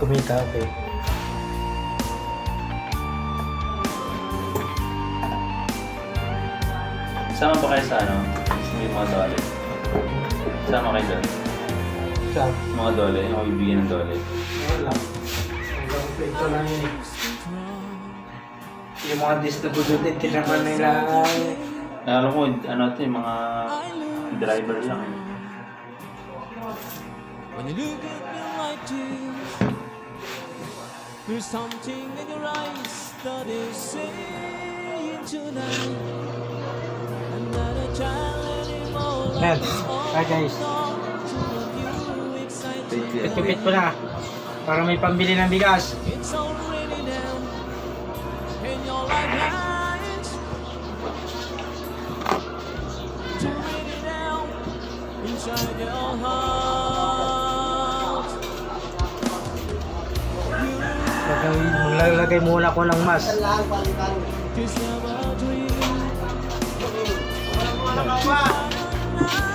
comida, velho. Sama pa kayo sa ano? May mga dole. Sama kayo doon? Sama. Mga dole? Ako ibigyan ng dole? Wala. Ito lang yun eh. Yung mga distributor din, tinaman nila. Alam ko, ano ito yung mga driver lang eh. When you look at me like this, there's something in your eyes that is saying tonight. I'm not a child anymore. Ned, hi guys. Itupit ko na para may pambili ng bigas. Maglalagay muna ako ng mas.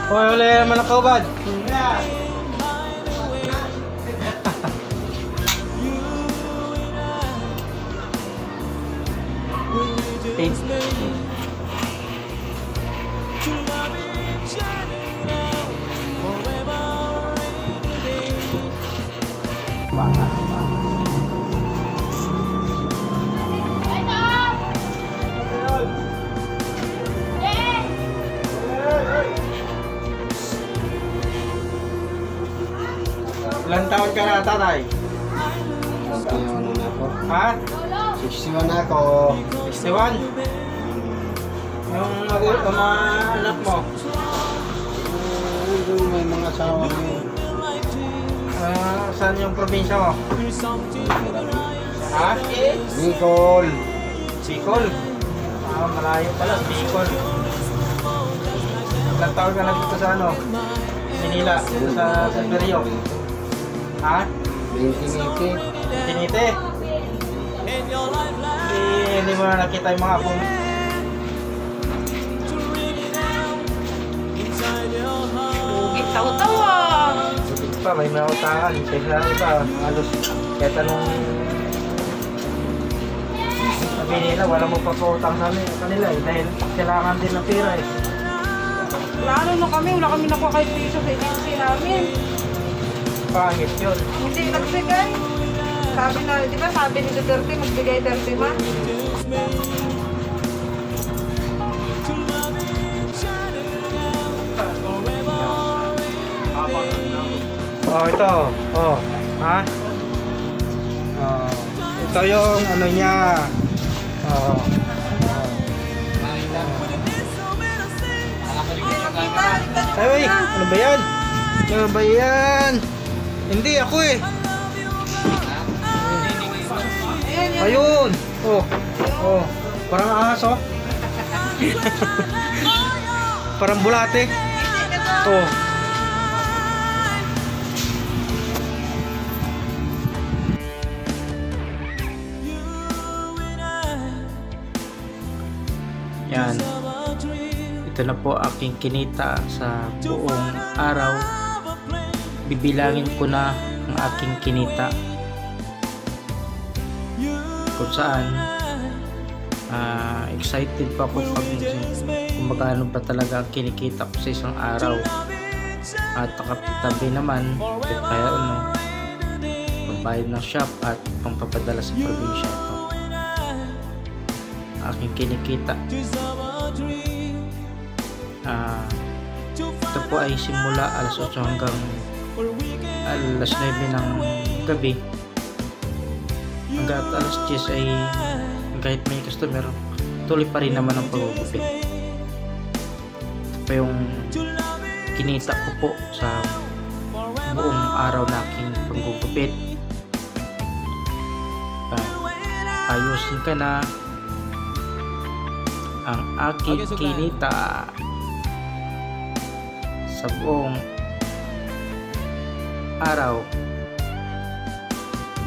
Hoy, wala naman ang kaubad. Ilang taon ka na, tatay? 61 na ako. Ha? 61 na ako. 61? Yung anak mo? May mga asawa ko. Saan yung probinsya mo? Ha? Bicol. Bicol? Malayo pala, Bicol. Ilang taon ka na dito sa ano? Manila, sa San Pedro. Ha? Tinite? Hindi mo na nakita yung mga akong. Lugit sa utawa! Lugit pa, may mga utangan. Kaya iba, halos. Kaya tanong... Sabi nila, wala mo papautang sa kanila eh. Dahil kailangan din ng pira eh. Lalo na kami, wala kami nakuha kayo piso sa agency namin. Pangit yun. Hindi nagbigay. Sabi na, di ba sabi ni Duterte, magbigay 30 ba? Oh, ito. Oh, ha? Oh, ito yung ano niya. Oh. Ay, ano ba yan? Ano ba yan? Hindi ako eh. Ayun. Oh. Oh. Parang ahas oh. Parang bulate. Oh. Yan. Ito na po aking kinita sa buong araw. Bibilangin ko na ang aking kinita kung saan excited pa ako kung magkano pa talaga ang kinikita ko sa isang araw at nakapitabi naman kaya ano pambayad ng shop at pangpapadala sa probinsya ito aking kinikita. Ito po ay simula alas 8 hanggang alas 9 ng gabi hanggang alas 10 ay kahit may customer tuloy pa rin naman ang pagugupit. Ito pa yung kinita ko po sa buong araw na aking pagugupit. Ayusin ka na ang aking kinita sa buong araw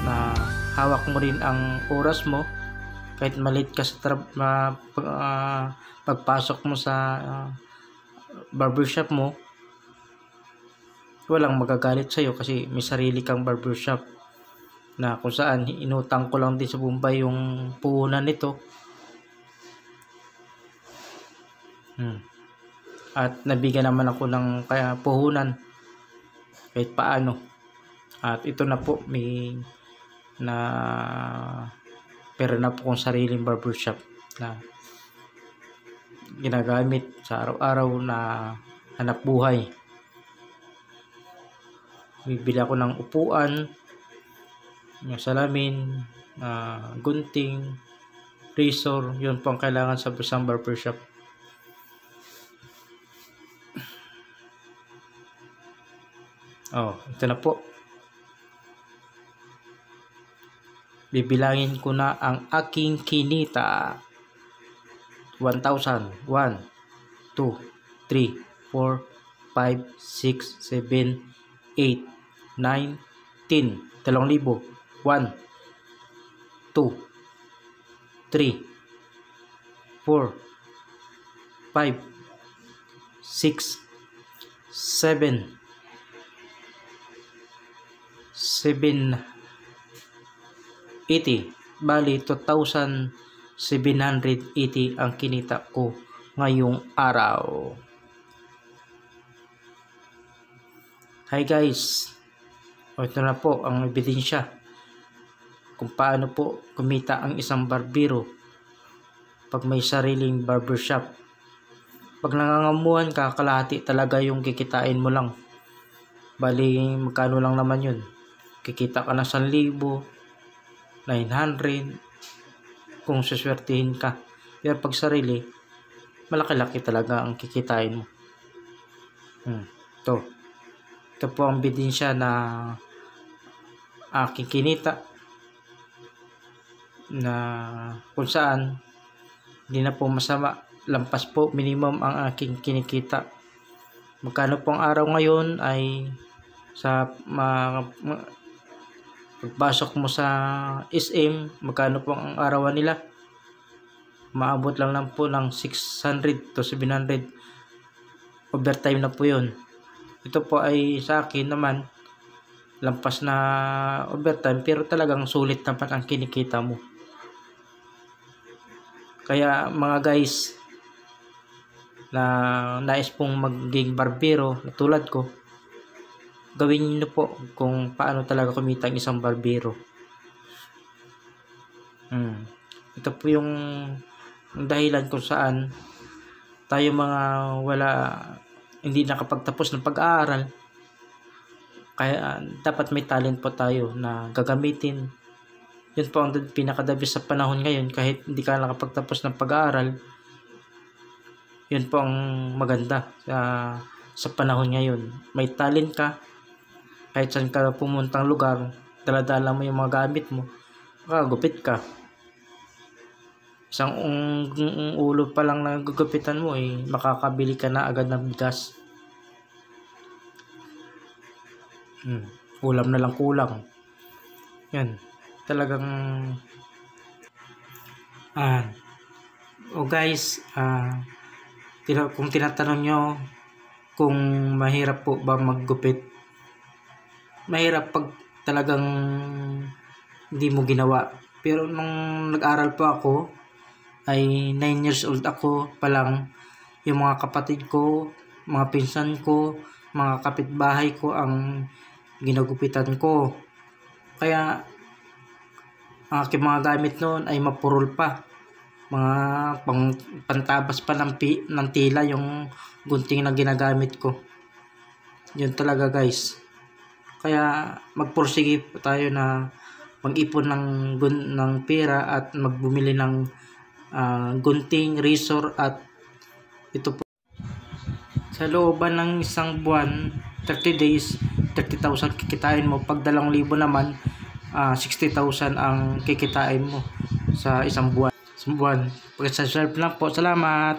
na hawak mo rin ang oras mo kahit malate ka sa pagpasok mo sa barbershop mo, walang magagalit sa iyo kasi may sarili kang barbershop na kung saan inutang ko lang din sa Bombay yung puhunan nito. At nabigyan naman ako ng puhunan kahit paano. At ito na po, may na pera na po kong sariling barbershop na ginagamit sa araw-araw na hanap buhay. Bibili ako ng upuan, yung salamin, gunting, razor, yun po ang kailangan sa isang barbershop. Oh, ito na po. Bibilangin ko na ang aking kinita. 1,000. 1, 2, 3, 4, 5, 6, 7, 8, 9, 10. 2,000. 1, 2, 3, 4, 5, 6, 7, 780. Bali, 2,780 ang kinita ko ngayong araw. Hi guys, ito na po ang ebidensya kung paano po kumita ang isang barbero pag may sariling barbershop. Pag nangangamuhan ka, kalahati talaga yung kikitain mo lang. Bali, magkano lang naman yun? Kikita ka na 1,000, 900 kung suswertihin ka. Pero pag sarili, malaki-laki talaga ang kikitain mo. Ito po ang ebidensya na aking kinita, na kung saan hindi na po masama, lampas po minimum ang aking kinikita. Magkano pong araw ngayon ay sa pagpasok mo sa SM, magkano po ang arawan nila? Maabot lang lang po ng 600 to 700. Overtime na po yun. Ito po ay sa akin naman, lampas na overtime, pero talagang sulit naman ang kinikita mo. Kaya mga guys na nais pong maging barbero na tulad ko, gawin niyo po kung paano talaga kumita ang isang barbero. Ito po yung dahilan kung saan tayo mga hindi nakapagtapos ng pag-aaral. Kaya dapat may talent po tayo na gagamitin. Yun po ang pinakadabis sa panahon ngayon, kahit hindi ka nakapagtapos ng pag-aaral. Yun po ang maganda sa panahon ngayon. May talent ka, kahit saan ka pumuntang lugar, daladala mo yung mga gamit mo, makagupit ka. Isang ulo pa lang na gugupitan mo, makakabili ka na agad ng bigas. Ulam na lang kulang. Yan, talagang guys, kung tinatanong nyo kung mahirap po ba maggupit, mahirap pag talagang hindi mo ginawa. Pero nung nag-aral po ako, ay 9 years old ako pa lang, yung mga kapatid ko, mga pinsan ko, mga kapitbahay ko ang ginagupitan ko. Kaya ang aking mga gamit noon ay mapurol pa. Mga pantabas pa ng tila yung gunting na ginagamit ko. Yun talaga guys. Kaya magpursige tayo na mag-ipon ng pera at magbumili ng gunting, razor at ito po. Sa looban ng isang buwan, 30 days, 30,000 kikitain mo. Pag 2,000 naman, 60,000 ang kikitain mo sa isang buwan. Pag-subscribe lang po. Salamat!